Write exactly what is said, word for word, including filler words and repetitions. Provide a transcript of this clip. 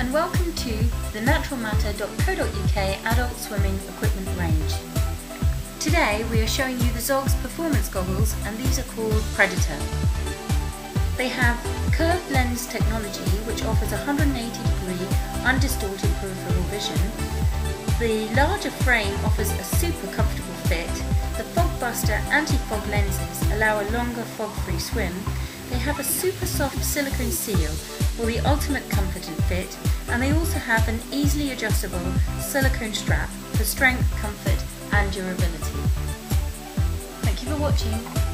and welcome to the natural matter dot co dot U K adult swimming equipment range. Today we are showing you the Zoggs performance goggles, and these are called Predator. They have curved lens technology which offers one hundred eighty degree undistorted peripheral vision. The larger frame offers a super comfortable fit. The Fogbuster anti-fog lenses allow a longer fog-free swim. They have a super soft silicone seal for the ultimate comfort and fit, and they also have an easily adjustable silicone strap for strength, comfort and durability. Thank you for watching.